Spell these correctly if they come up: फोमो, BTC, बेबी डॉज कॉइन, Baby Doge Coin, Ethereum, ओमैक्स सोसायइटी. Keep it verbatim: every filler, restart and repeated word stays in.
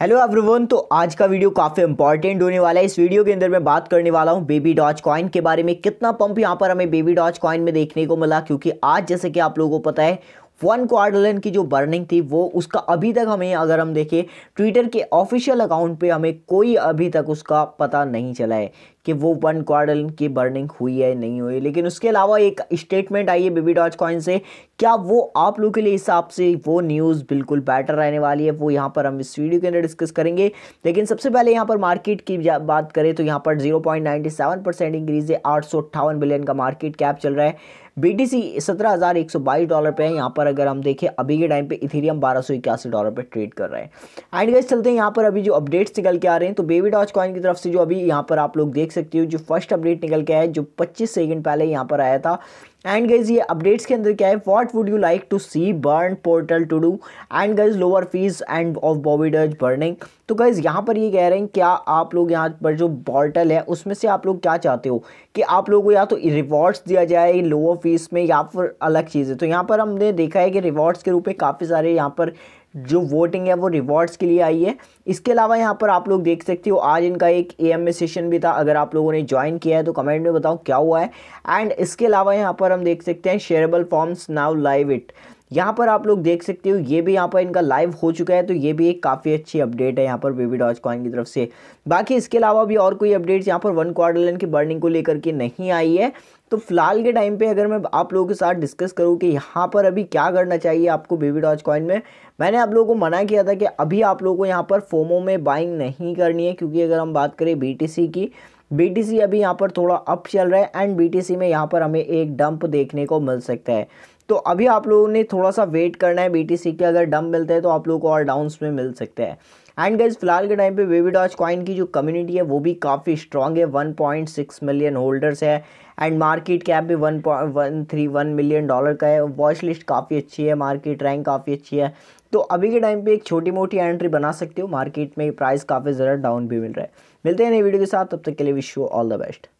Hello everyone, तो आज का वीडियो काफ़ी इंपॉर्टेंट होने वाला है। इस वीडियो के अंदर मैं बात करने वाला हूं बेबी डॉज कॉइन के बारे में। कितना पंप यहां पर हमें बेबी डॉज कॉइन में देखने को मिला, क्योंकि आज जैसे कि आप लोगों को पता है वन क्वाड्रिलियन की जो बर्निंग थी वो उसका अभी तक हमें, अगर हम देखें ट्विटर के ऑफिशियल अकाउंट पे, हमें कोई अभी तक उसका पता नहीं चला है कि वो वन क्वाड्रिलियन की बर्निंग हुई है नहीं हुई। लेकिन उसके अलावा एक स्टेटमेंट आई है बेबी डॉज कॉइन से, क्या वो आप लोगों के लिए हिसाब से वो न्यूज़ बिल्कुल बेटर रहने वाली है, वो यहाँ पर हम इस वीडियो के अंदर डिस्कस करेंगे। लेकिन सबसे पहले यहाँ पर मार्केट की बात करें तो यहाँ पर zero point ninety seven percent increase है, आठ सौ अट्ठावन बिलियन का मार्केट कैप चल रहा है। बी टी सी सत्रह हज़ार एक सौ बाईस डॉलर पे है। यहाँ पर अगर हम देखें अभी के टाइम पे इथेरियम बारह सौ इक्यासी डॉलर पे ट्रेड कर रहे हैं। एंड गाइस चलते हैं यहाँ पर अभी जो अपडेट्स निकल के आ रहे हैं, तो बेबी डॉज कॉइन की तरफ से जो अभी यहाँ पर आप लोग देख सकते हो, जो फर्स्ट अपडेट निकल के आया है जो पच्चीस सेकंड पहले यहाँ पर आया था। एंड गाइस ये अपडेट्स के अंदर क्या है, what would you like to see burn portal to do, and guys lower fees and of baby doge burning. तो गाइस यहाँ पर ये कह रहे हैं क्या आप लोग यहाँ पर जो पोर्टल है उसमें से आप लोग क्या चाहते हो कि आप लोगों को या तो रिवॉर्ड्स दिया जाए लोअर फीस में या फिर अलग चीज़ें। तो यहाँ पर हमने देखा है कि रिवॉर्ड्स के रूप में काफ़ी सारे यहाँ पर जो वोटिंग है वो रिवॉर्ड्स के लिए आई है। इसके अलावा यहाँ पर आप लोग देख सकते हो आज इनका एक एएम में सेशन भी था, अगर आप लोगों ने ज्वाइन किया है तो कमेंट में बताओ क्या हुआ है। एंड इसके अलावा यहाँ पर हम देख सकते हैं shareable forms now live it, यहाँ पर आप लोग देख सकते हो ये भी यहाँ पर इनका लाइव हो चुका है। तो ये भी एक काफ़ी अच्छी अपडेट है यहाँ पर बेबी डॉज कॉइन की तरफ से। बाकी इसके अलावा भी और कोई अपडेट्स यहाँ पर वन क्वाड्रिलियन की बर्निंग को लेकर के नहीं आई है। तो फिलहाल के टाइम पे अगर मैं आप लोगों के साथ डिस्कस करूँ कि यहाँ पर अभी क्या करना चाहिए आपको बेबी डॉज कॉइन में, मैंने आप लोगों को मना किया था कि अभी आप लोगों को यहाँ पर फोमो में बाइंग नहीं करनी है, क्योंकि अगर हम बात करें बी टी सी की, बी टी सी अभी यहाँ पर थोड़ा अप चल रहा है एंड बी टी सी में यहाँ पर हमें एक डंप देखने को मिल सकता है। तो अभी आप लोगों ने थोड़ा सा वेट करना है, बी टी सी के अगर डंप मिलता है तो आप लोगों को और डाउन्स में मिल सकता है। एंड गाइस फिलहाल के टाइम पे बेबी डॉज कॉइन की जो कम्युनिटी है वो भी काफ़ी स्ट्रॉन्ग है, one point six million holders है एंड मार्केट कैप भी one point one three one million dollar का है। वॉच लिस्ट काफ़ी अच्छी है, मार्केट रैंक काफ़ी अच्छी है। तो अभी के टाइम पे एक छोटी मोटी एंट्री बना सकते हो, मार्केट में प्राइस काफ़ी ज़्यादा डाउन भी मिल रहा है। मिलते हैं नई वीडियो के साथ, तब तक के लिए wish you all the best.